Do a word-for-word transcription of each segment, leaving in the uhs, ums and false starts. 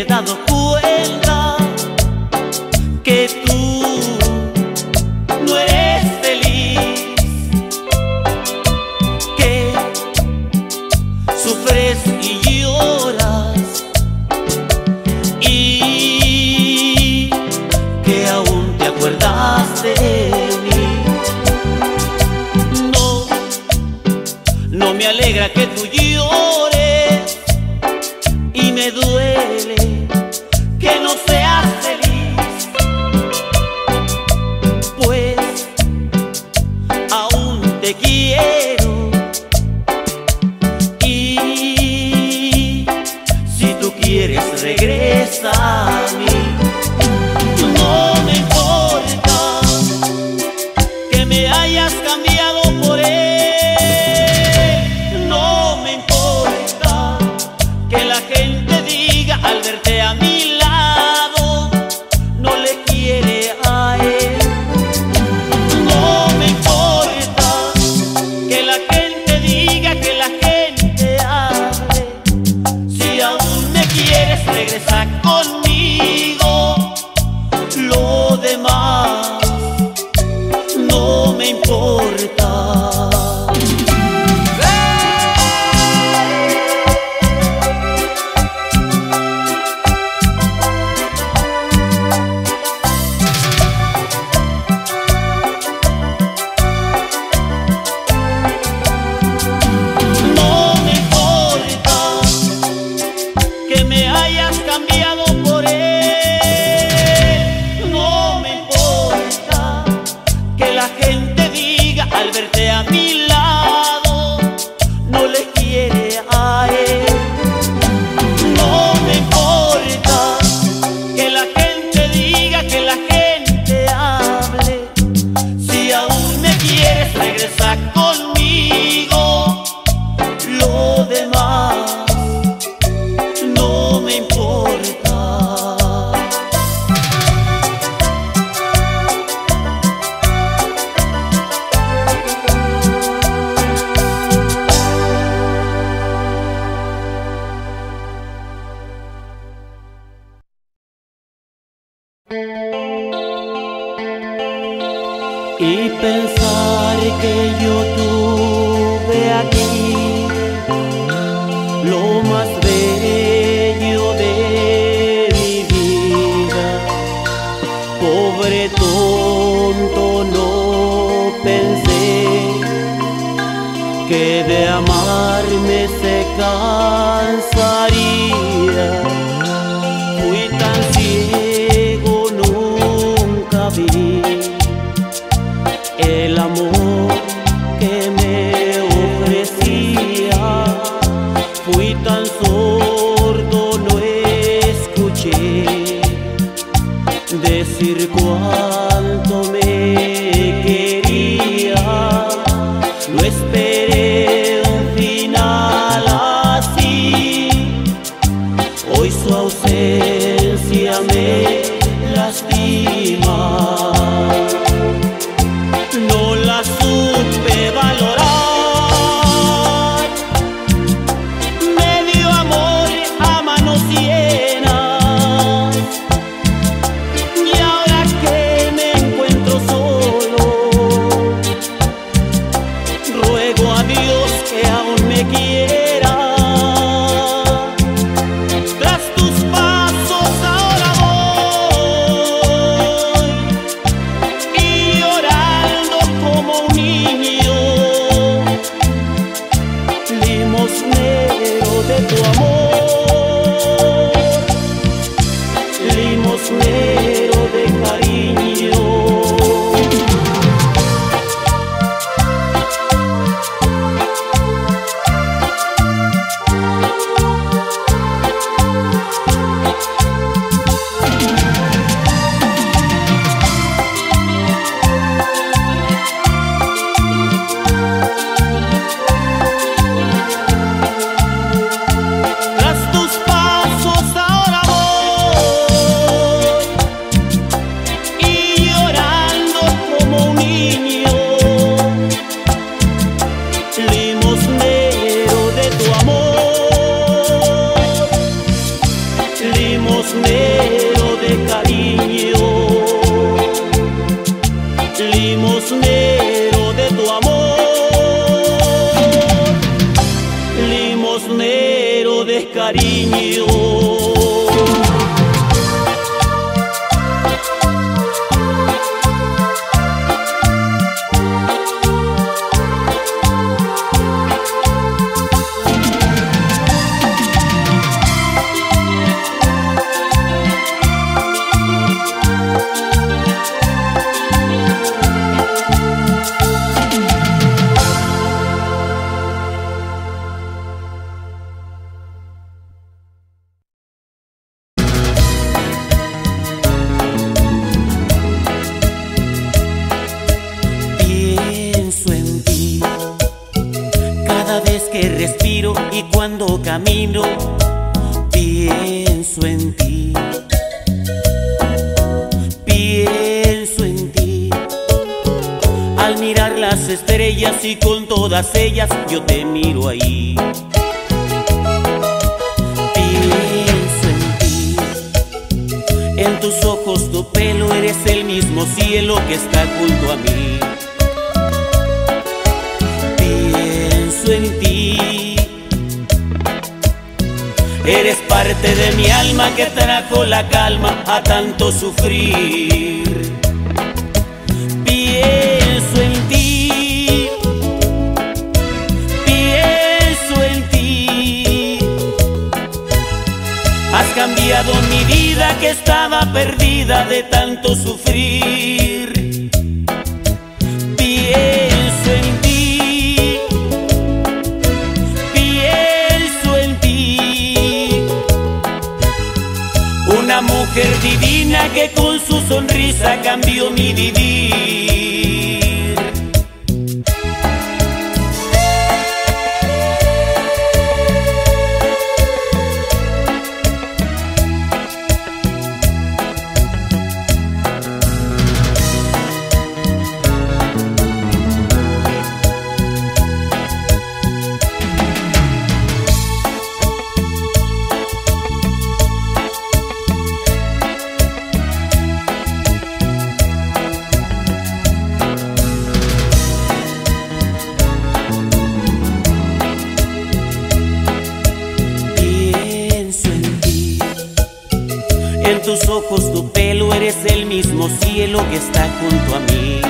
me he dado cuenta que tú no eres feliz, que sufres y lloras y que aún te acuerdas de mí. No, no me alegra que tú llores y me duele que no seas feliz, pues aún te quiero y si tú quieres regresa a mí. No me importa que me hayas cambiado por él, no me importa que la gente al verte a mi lado no le quiere a él. No me importa que la gente diga, que la gente hable, si aún me quieres regresa conmigo, lo demás no me importa. Cambiado por él, no me importa que la gente diga al verte a mi lado no le quiere a él. No me importa que la gente diga, que la gente hable, si aún me quieres regresa conmigo, lo demás no me importa. Y pensar que yo tuve aquí lo más bello de mi vida, pobre tonto, no pensé que de amarme se cansaría. Fui tan ciego, nunca vi el amor que me ofrecía. Fui tan solo, decir cuánto me quería, no esperé un final así. Hoy su ausencia me lastima, no la supe valorar. cariño. Cuando camino, pienso en ti, pienso en ti. Al mirar las estrellas y con todas ellas yo te miro ahí. Pienso en ti, en tus ojos, tu pelo, eres el mismo cielo que está junto a mí. Pienso en ti. Eres parte de mi alma que trajo la calma a tanto sufrir. Pienso en ti, pienso en ti. Has cambiado mi vida que estaba perdida de tanto sufrir. Pienso mujer divina que con su sonrisa cambió mi vivir. Tus ojos, tu pelo, eres el mismo cielo que está junto a mí.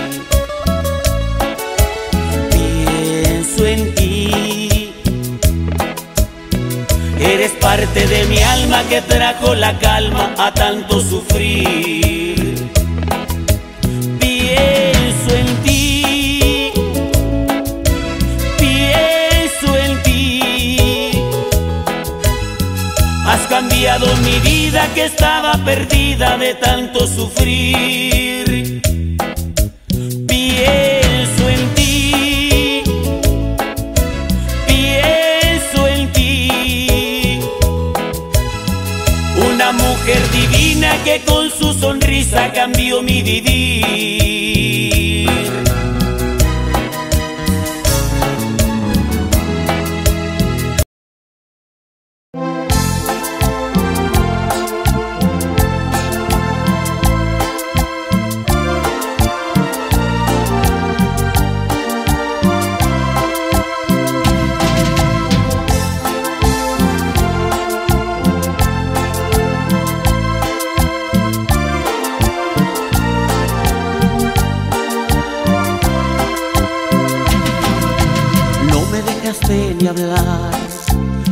Pienso en ti. Eres parte de mi alma que trajo la calma a tanto sufrir. Pienso en ti, pienso en ti. Has cambiado mi vida que estaba perdida de tanto sufrir. Pienso en ti, pienso en ti. Una mujer divina que con su sonrisa cambió mi vivir.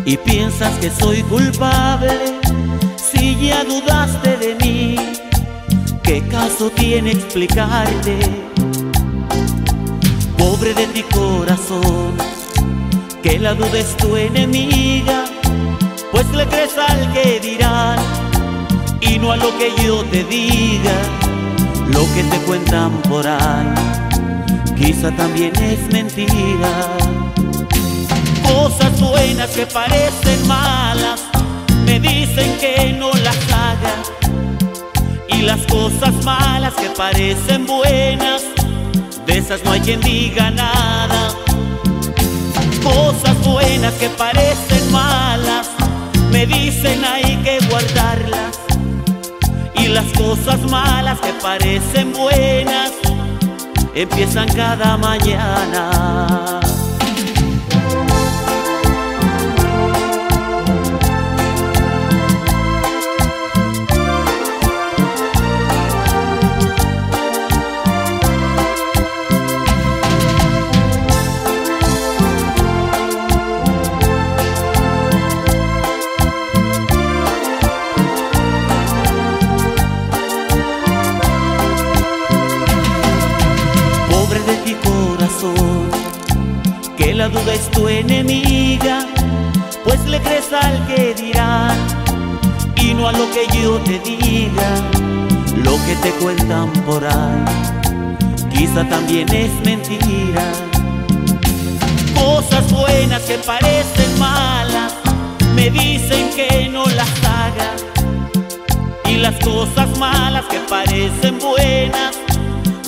Y piensas que soy culpable si ya dudaste de mí. ¿Qué caso tiene explicarte? Pobre de ti, corazón, que la duda es tu enemiga, pues le crees al que dirán y no a lo que yo te diga. Lo que te cuentan por ahí quizá también es mentira. Cosas buenas que parecen malas, me dicen que no las haga. Y las cosas malas que parecen buenas, de esas no hay quien diga nada. Cosas buenas que parecen malas, me dicen hay que guardarlas. Y las cosas malas que parecen buenas, empiezan cada mañana. es tu enemiga, pues le crees al que dirán y no a lo que yo te diga, lo que te cuentan por ahí, quizá también es mentira. Cosas buenas que parecen malas, me dicen que no las haga, y las cosas malas que parecen buenas,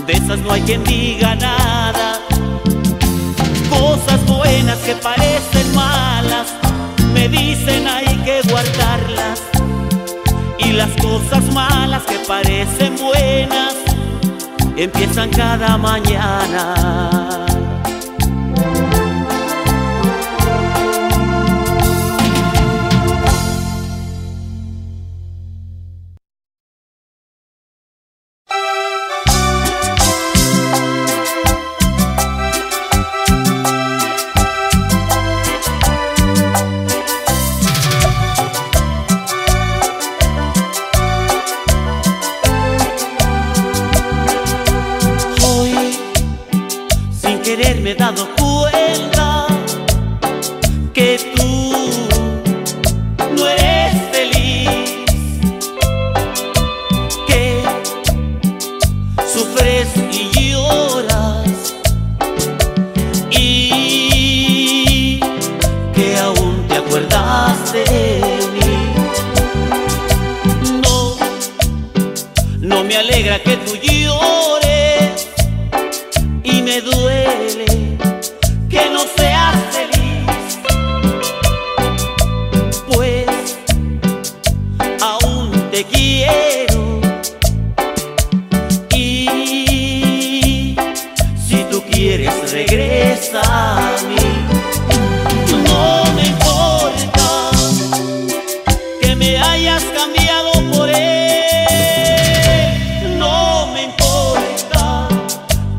de esas no hay quien diga nada. Cosas buenas que parecen malas, me dicen hay que guardarlas, y las cosas malas que parecen buenas, empiezan cada mañana. Me he dado cuenta que tú no eres feliz, que sufres y lloras, y que aún te acuerdas de mí. No, no me alegra que tú llores y me duele que no seas feliz, pues aún te quiero, y si tú quieres regresa a mí. No me importa que me hayas cambiado por él, no me importa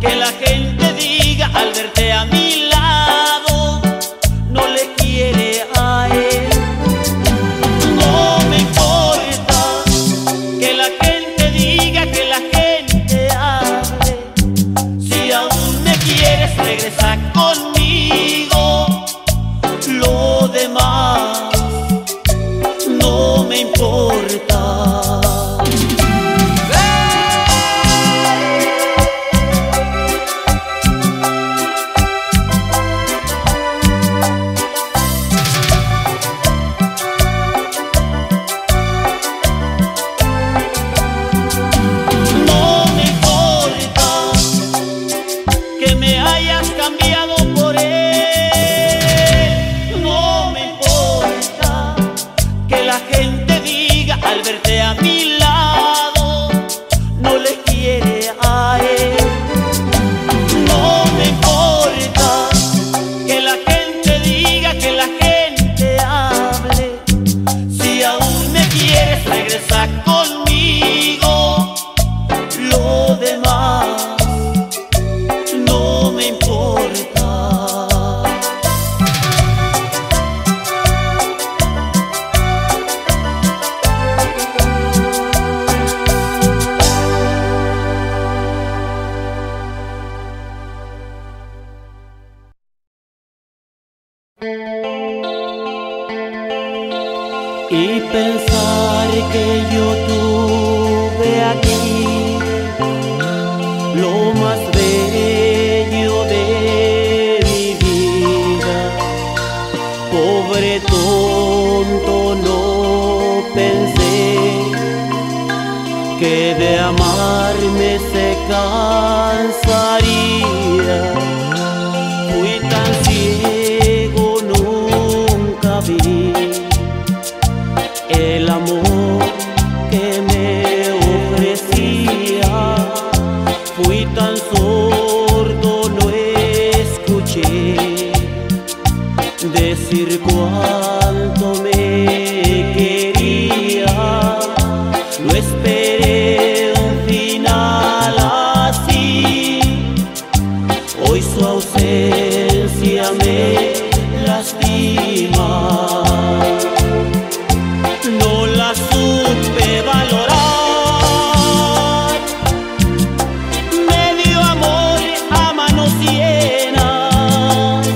que la gente diga al verte a mí y pensar que yo tuve aquí lo más bello de mi vida. Pobre tonto, no pensé que de amarme se cansaría. Fui tan ciego, nunca vi el amor que me ofrecía. Fui tan sordo, no escuché decir cuánto me quería. No esperé un final así, hoy su ausencia me lastima. No la supe valorar, me dio amor a manos llenas,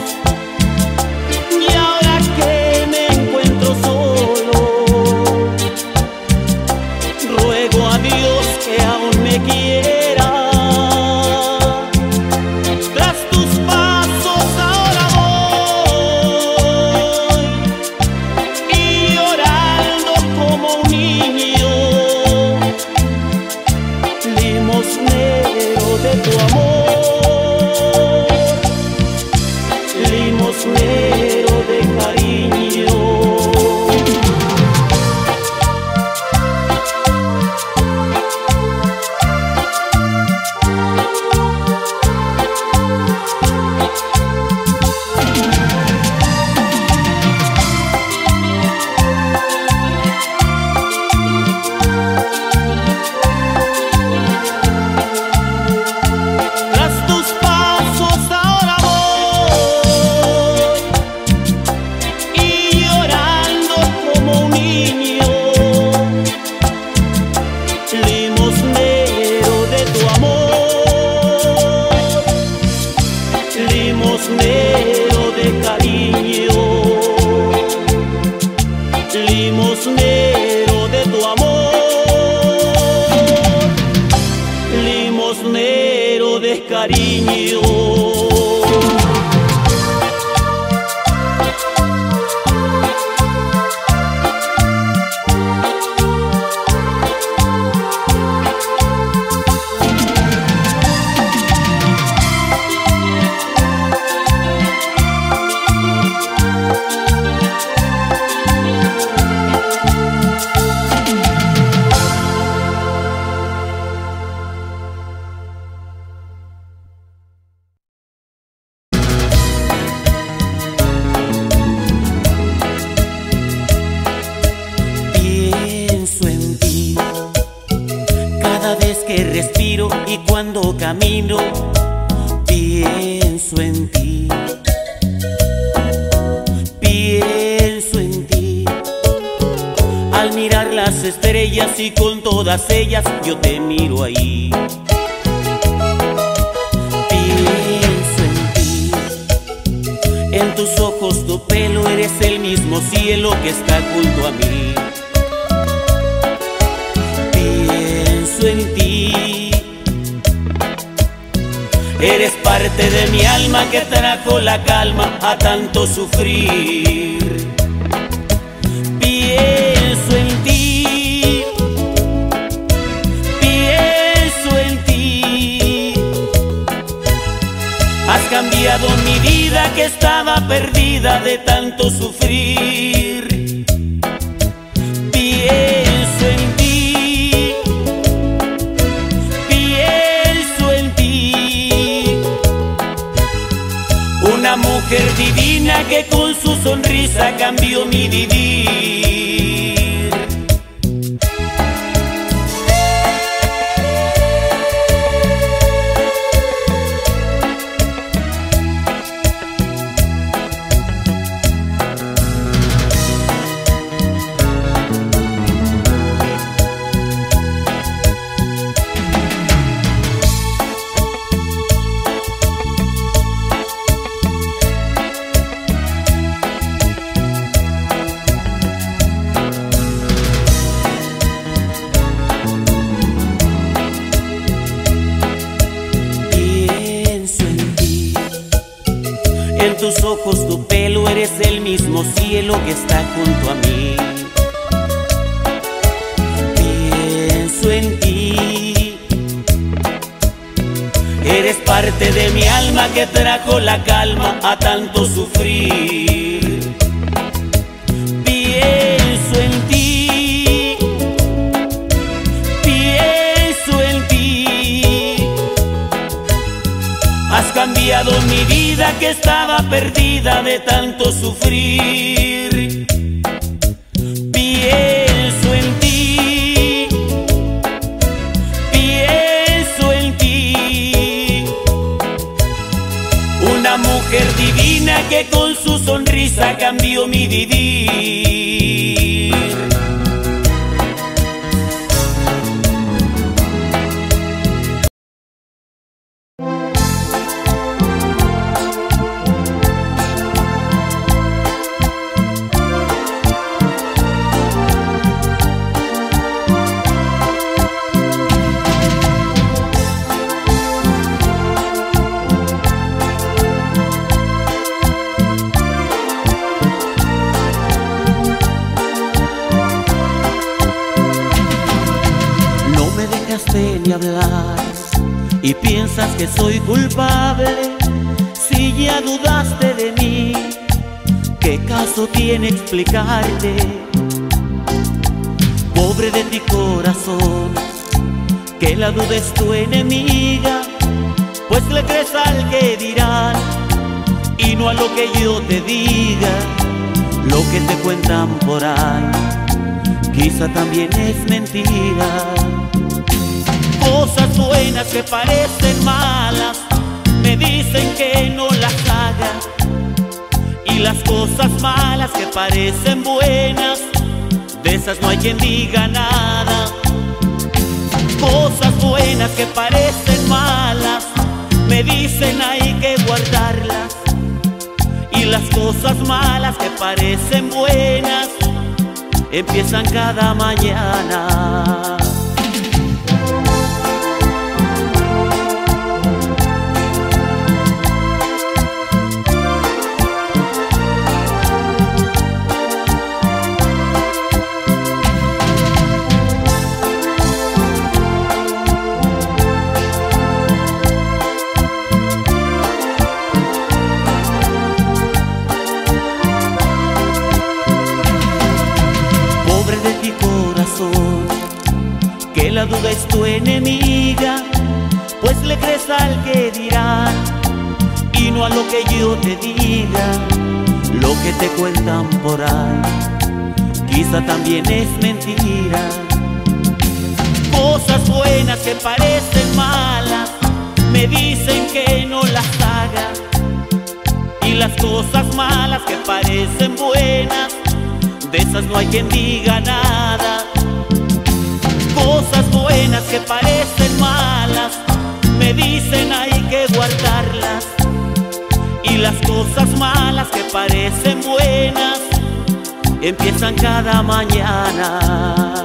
cariño. Cuando camino, pienso en ti, pienso en ti. Al mirar las estrellas y con todas ellas yo te miro ahí. Pienso en ti, en tus ojos, tu pelo, eres el mismo cielo que está junto a mí. Pienso en ti. Eres parte de mi alma que trajo la calma a tanto sufrir. Pienso en ti, pienso en ti. Has cambiado mi vida que estaba perdida de tanto sufrir. Pienso mujer divina que con su sonrisa cambió mi vivir. Tus ojos, tu pelo, eres el mismo cielo que está junto a mí. Pienso en ti. Eres parte de mi alma que trajo la calma a tanto sufrir. Pienso en ti, pienso en ti. Has cambiado mi vida que estaba perdida de tanto sufrir. Pienso en ti, pienso en ti. Una mujer divina que con su sonrisa cambió mi vivir. Y piensas que soy culpable si ya dudaste de mí. ¿Qué caso tiene explicarte? Pobre de ti, corazón, que la duda es tu enemiga, pues le crees al que dirán y no a lo que yo te diga. Lo que te cuentan por ahí quizá también es mentira. Cosas buenas que parecen malas, me dicen que no las haga. Y las cosas malas que parecen buenas, de esas no hay quien diga nada. Cosas buenas que parecen malas, me dicen hay que guardarlas. Y las cosas malas que parecen buenas, empiezan cada mañana. corazón, que la duda es tu enemiga, pues le crees al que dirán y no a lo que yo te diga, lo que te cuentan por ahí, quizá también es mentira. Cosas buenas que parecen malas, me dicen que no las haga, y las cosas malas que parecen buenas, de esas no hay quien diga nada. Cosas buenas que parecen malas, me dicen hay que guardarlas, y las cosas malas que parecen buenas, empiezan cada mañana.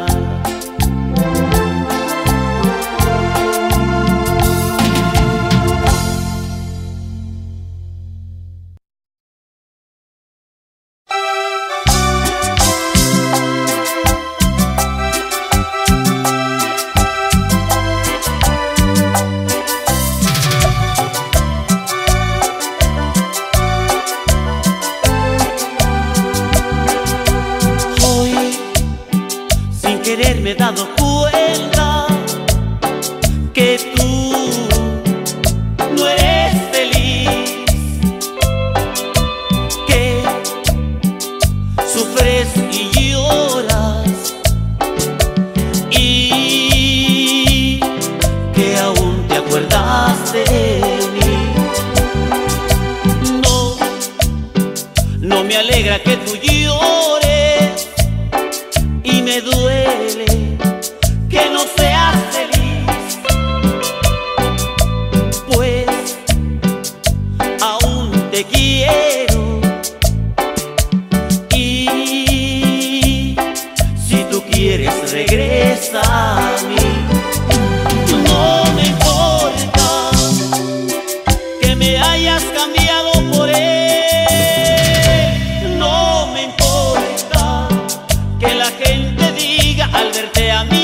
Me he dado cuenta que tú no eres feliz, que sufres y lloras, y que aún te acuerdas de mí. No, no me alegra que tú llores y me duele que no seas feliz, pues aún te quiero, y si tú quieres regresa a mí. No me importa que me hayas cambiado por él, no me importa que la gente diga al verte a mí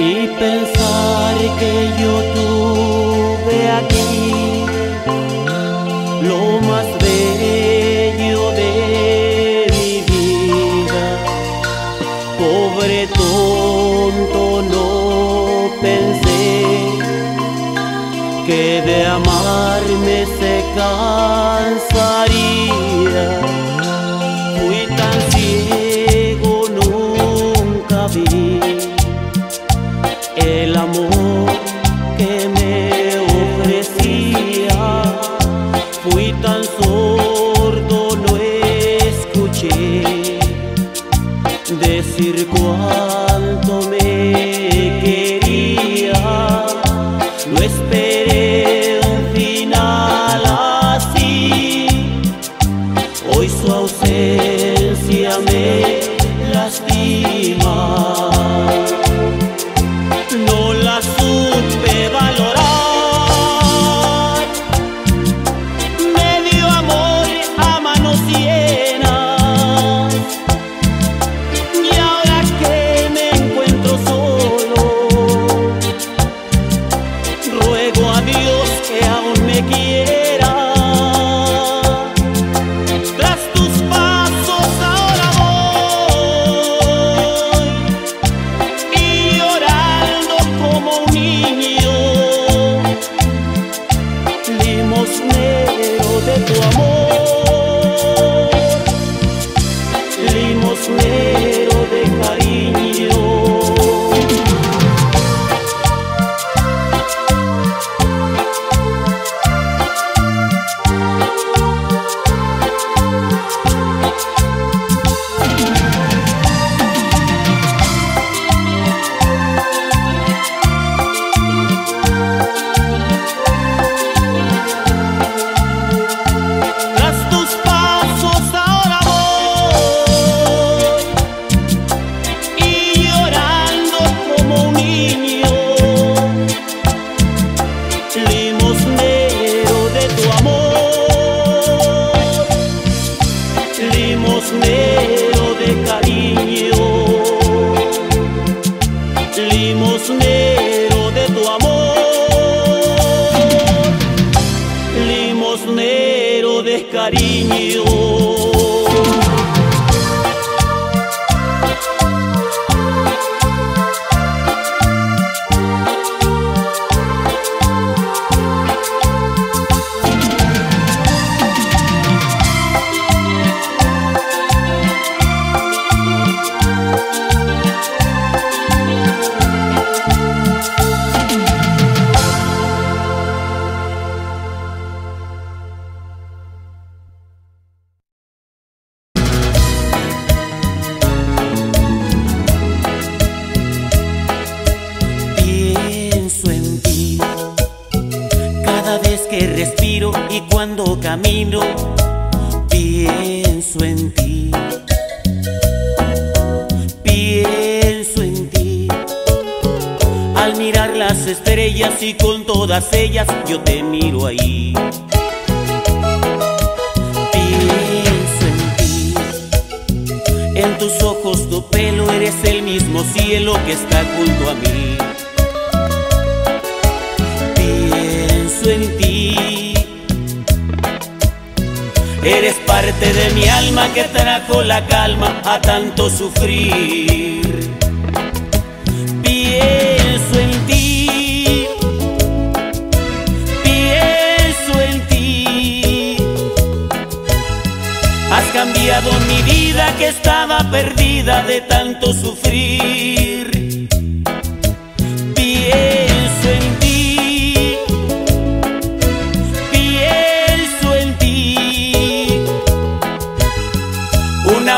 y pensar que yo tuve aquí lo más bello de mi vida. Pobre tonto, no pensé que de amarme se cansaría. Fui tan ciego, nunca vi el amor que me ofrecía. Fui tan sordo, no escuché decir cuánto me quería. No esperé un final así. limosnero de tu amor, limosnero de cariño. Limosnero de cariño, limosnero de tu amor, limosnero de cariño. Cuando camino, pienso en ti, pienso en ti. Al mirar las estrellas y con todas ellas yo te miro ahí. Pienso en ti, en tus ojos tu pelo, eres el mismo cielo que está junto a mí. Pienso en ti. Eres parte de mi alma que trajo la calma a tanto sufrir. Pienso en ti, pienso en ti. Has cambiado mi vida que estaba perdida de tanto sufrir. Pienso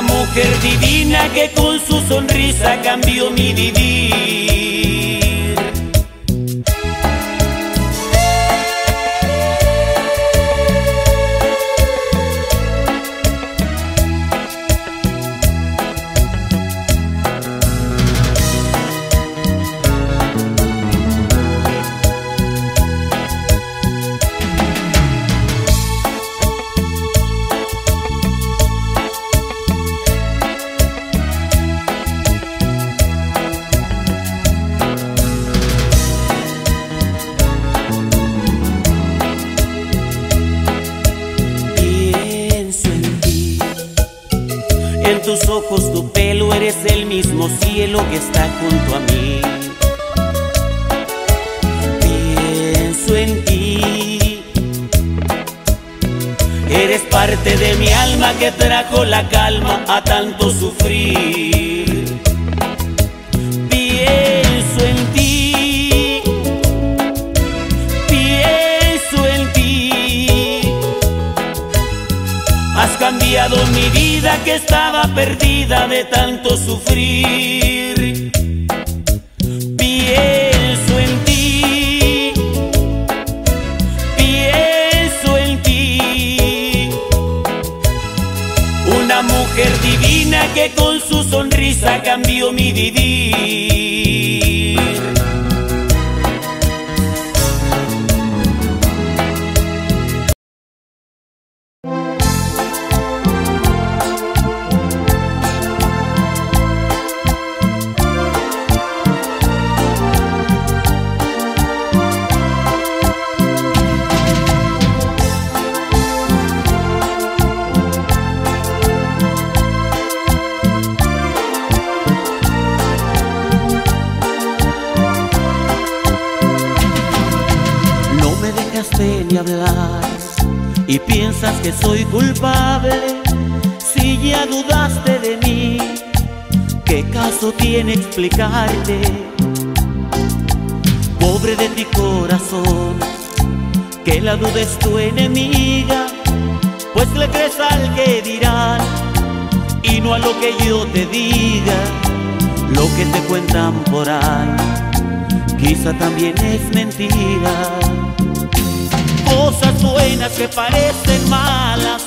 mujer divina que con su sonrisa cambió mi vivir. Tus ojos, tu pelo, eres el mismo cielo que está junto a mí. Pienso en ti. Eres parte de mi alma que trajo la calma a tanto sufrir. Pienso en ti, pienso en ti. Has cambiado mi vida que estaba perdida de tanto sufrir. Pienso en ti, pienso en ti. Una mujer divina que con su sonrisa cambió mi vivir. burlas y piensas que soy culpable. Si ya dudaste de mí, ¿qué caso tiene explicarte? Pobre de ti, corazón, que la duda es tu enemiga, pues le crees al que dirán y no a lo que yo te diga. Lo que te cuentan por ahí quizá también es mentira. Cosas buenas que parecen malas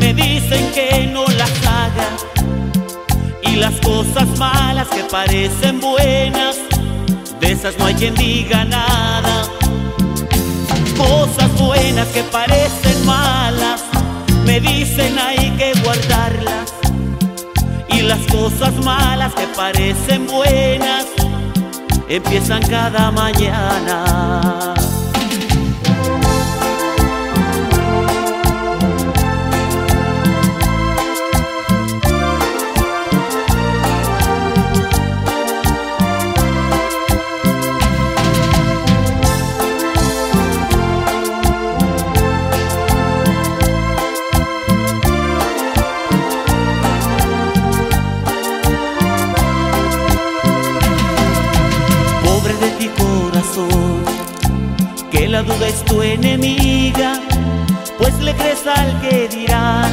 me dicen que no las haga, y las cosas malas que parecen buenas, de esas no hay quien diga nada. Cosas buenas que parecen malas me dicen hay que guardarlas, y las cosas malas que parecen buenas empiezan cada mañana. Que la duda es tu enemiga, pues le crees al que dirán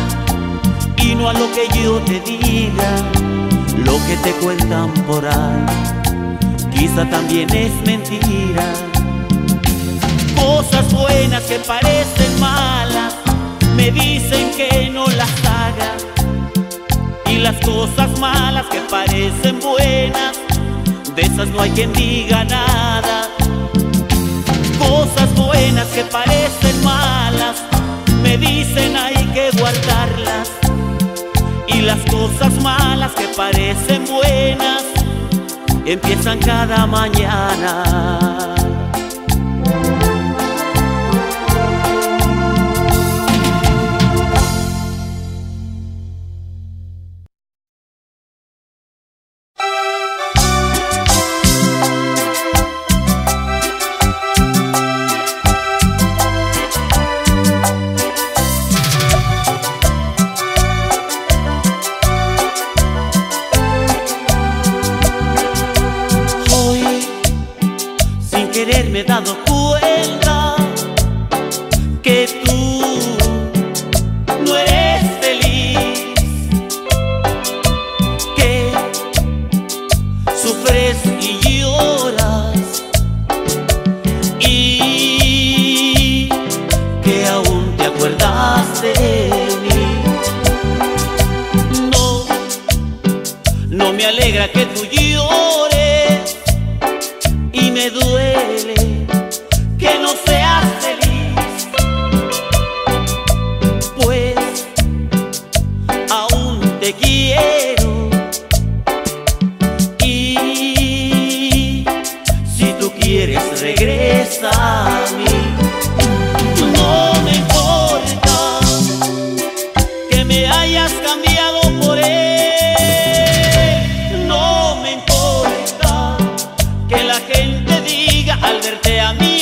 y no a lo que yo te diga. Lo que te cuentan por ahí quizá también es mentira. Cosas buenas que parecen malas me dicen que no las haga, y las cosas malas que parecen buenas, de esas no hay quien diga nada. Cosas buenas que parecen malas me dicen hay que guardarlas, y las cosas malas que parecen buenas empiezan cada mañana. Me he dado cuenta que tú no eres feliz, que sufres y lloras, y que aún te acuerdas de mí. No, no me alegra que tú llores, y me duele que no seas feliz, pues aún te quiero, y si tú quieres regresa a mí. No me importa que me hayas cambiado por él, no me importa que la gente diga al verte a mí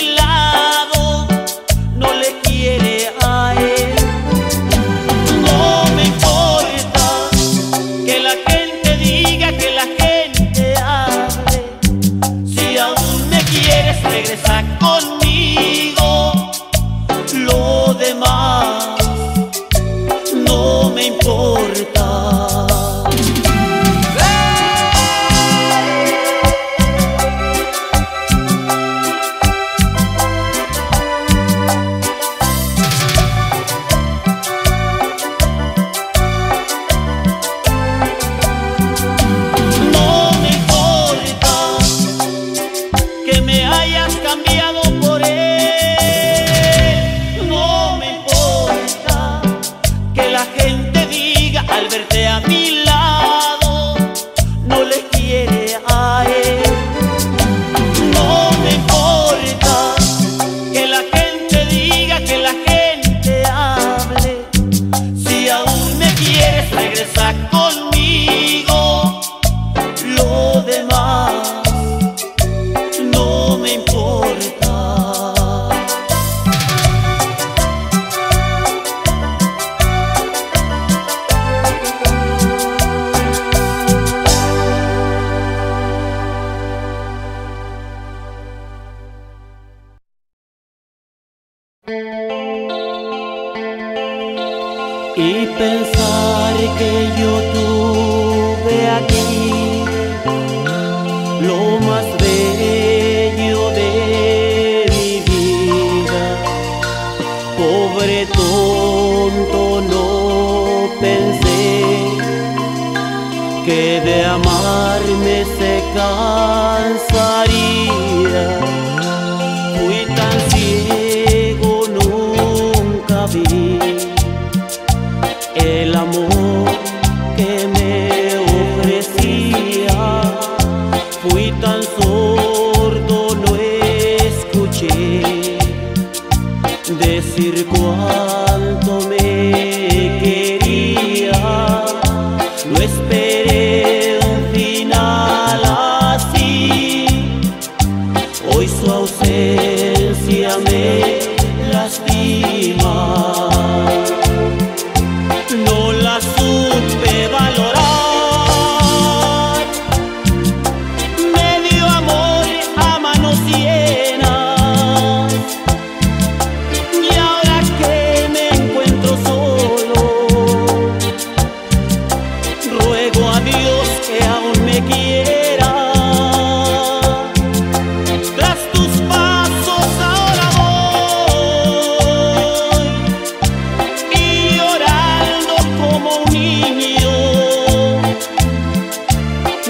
al verte a Y pensar que yo tuve aquí lo más bello de mi vida. Pobre tonto, no pensé que de amarme se cansaría. Fui tan ciego, nunca vi el amor que me ofrecía. Fui tan sordo, no escuché decir cuánto me quería. No esperé un final así. Hoy su ausencia me lastima. No la supe valorar, me dio amor a manos llenas, y ahora que me encuentro solo, ruego a Dios que aún me quiera. Tras tus pasos ahora voy, y llorar como un niño,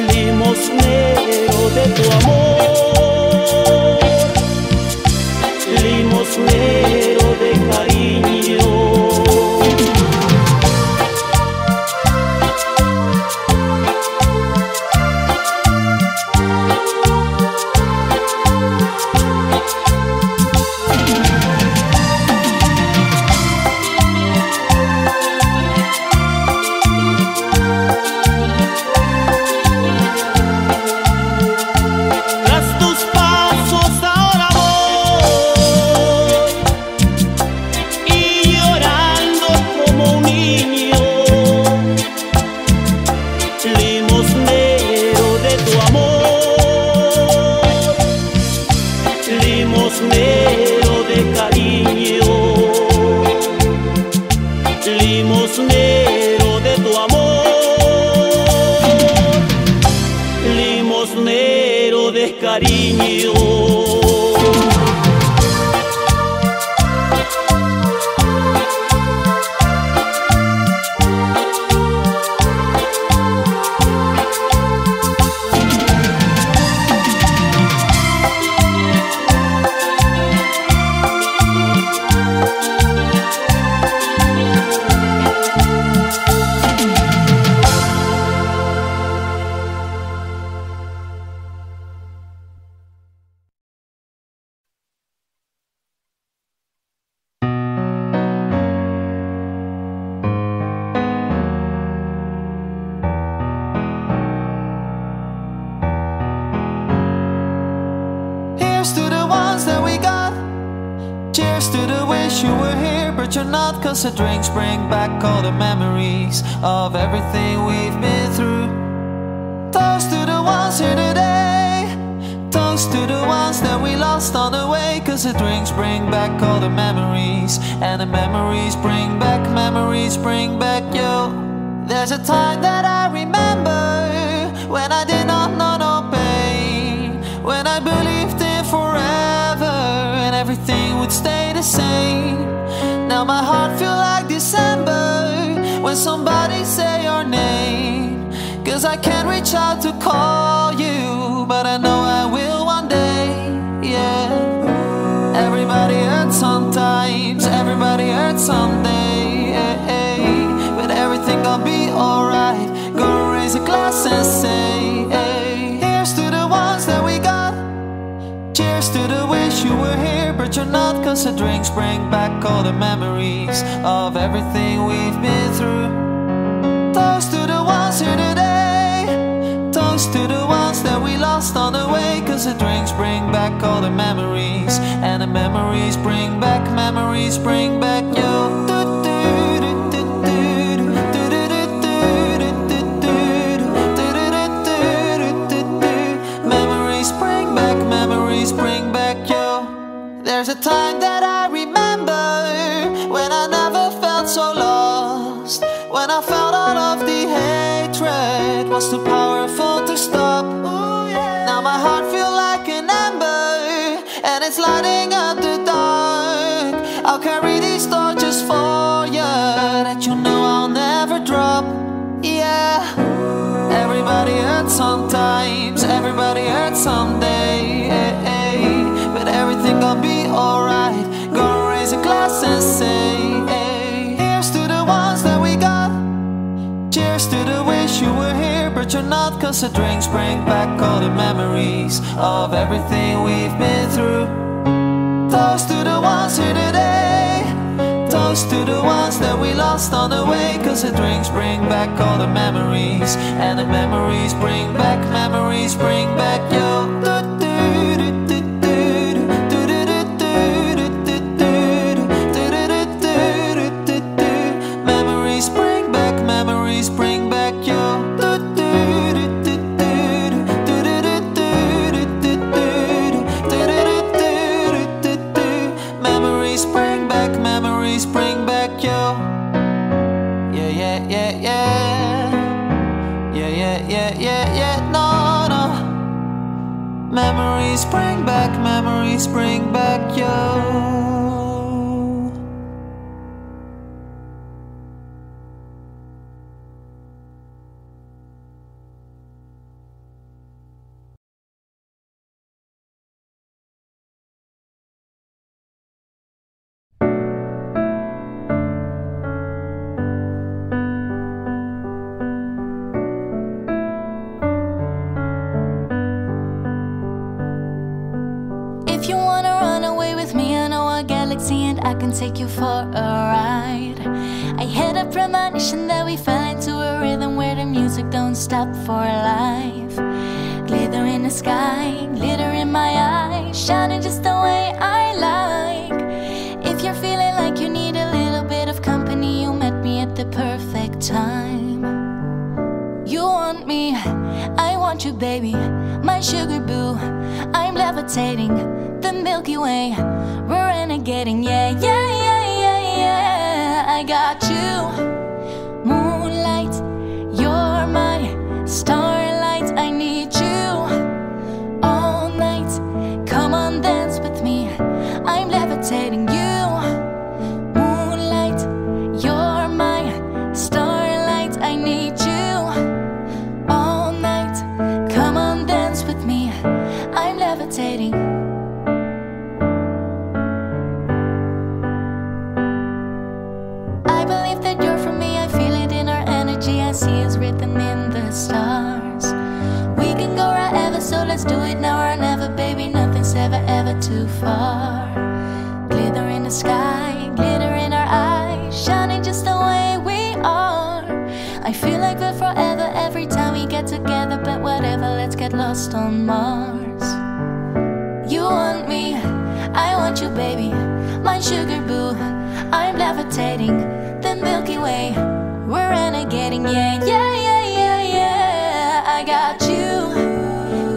limosnero de tu amor, limosnero de cariño. Limosnero de cariño, limosnero de tu amor, limosnero de cariño. You were here, but you're not, cause the drinks bring back all the memories of everything we've been through. Toast to the ones here today, toast to the ones that we lost on the way, cause the drinks bring back all the memories, and the memories bring back, memories bring back you. There's a time that I remember, when I did not know no pain, when I believed in forever, and everything would stay the same. Now my heart feels like December when somebody say your name, cause I can't reach out to call you, but I know I will one day. Yeah, everybody hurts sometimes, everybody hurts someday, yeah, yeah. But everything gonna be alright, gonna raise a glass and say hey. Here's to the ones that we got, cheers to the wish you were here, but you're not, cause the drinks bring back all the memories of everything we've been through. Toast to the ones here today, toast to the ones that we lost on the way, cause the drinks bring back all the memories, and the memories bring back, memories bring back you. Memories bring back, memories bring back you. There's a time that I remember when I never felt so lost, was too powerful to stop. Ooh, yeah. Now my heart feels like an ember, and it's lighting up the dark. I'll carry these torches for you, that you know I'll never drop. Yeah. Everybody hurts sometimes, everybody hurts someday, eh, eh. But everything gon' be alright. Gonna raise a glass and say, cheers to the wish you were here, but you're not, cause the drinks bring back all the memories of everything we've been through. Toast to the ones here today, toast to the ones that we lost on the way, cause the drinks bring back all the memories, and the memories bring back, memories bring back you. Memories bring back, memories bring back you. I can take you for a ride. I had a premonition that we fell into a rhythm where the music don't stop for life. Glitter in the sky, glitter in my eyes, shining just the way I like. If you're feeling like you need a little bit of company, you met me at the perfect time. You want me, I want you baby, my sugar boo. I'm levitating, the Milky Way, we're renegading, yeah, yeah, yeah, yeah, yeah. I got you, moonlight, you're my starlight. I need you all night, come on dance with me, I'm levitating you. Moonlight, you're my starlight. I need you all night, come on dance with me, I'm levitating. See is written in the stars. We can go right ever, so let's do it now or never, baby. Nothing's ever, ever too far. Glitter in the sky, glitter in our eyes, shining just the way we are. I feel like we're forever every time we get together, but whatever, let's get lost on Mars. You want me, I want you, baby, my sugar boo. I'm levitating, the Milky Way, we're renegading, yeah, yeah, yeah, yeah, yeah. I got you,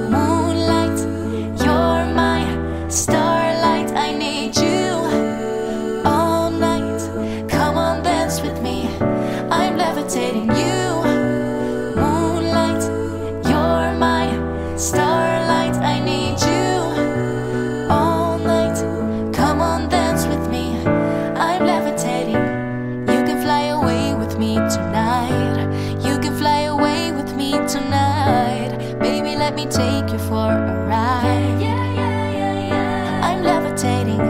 moonlight, you're my starlight. I need you all night, come on dance with me, I'm levitating you. Moonlight, you're my starlight. I need you all night, come on dance with me, I'm levitating. Tonight, you can fly away with me tonight. Baby, let me take you for a ride. Yeah, yeah, yeah, yeah. I'm levitating.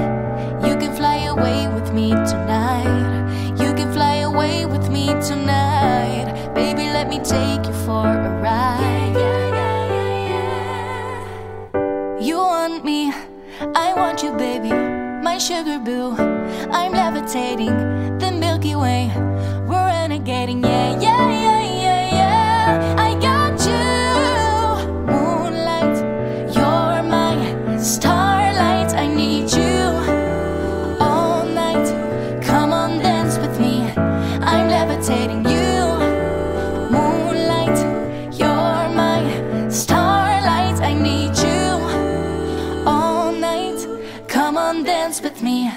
You can fly away with me tonight. You can fly away with me tonight. Baby, let me take you for a ride. Yeah, yeah, yeah, yeah, yeah. You want me, I want you, baby, my sugar boo. I'm levitating, the Milky Way, we're renegading, yeah, yeah, yeah, yeah, yeah. I got you, moonlight, you're my starlight. I need you all night, come on dance with me, I'm levitating you. Moonlight, you're my starlight. I need you all night, come on dance with me,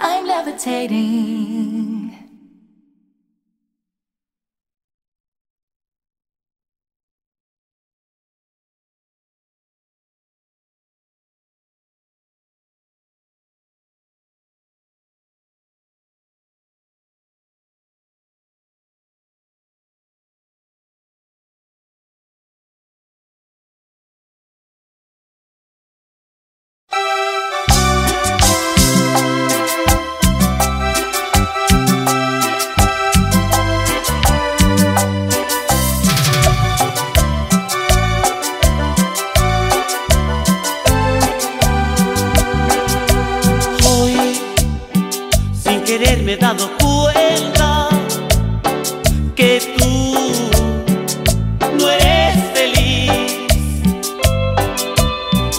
I'm levitating. me he dado cuenta que tú no eres feliz,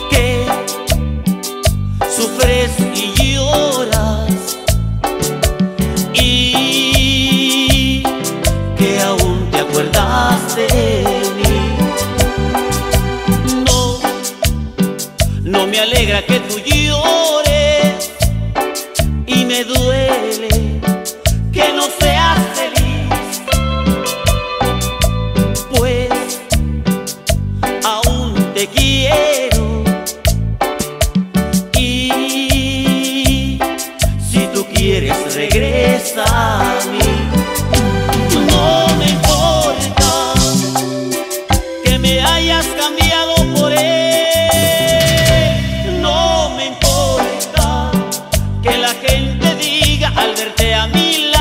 que sufres y lloras y que aún te acuerdas de mí. No, no me alegra que tú llores y me duele que no seas feliz, pues aún te quiero y si tú quieres regresa a mí. No me importa que me hayas cambiado por él, no me importa que la gente diga al verte a mí.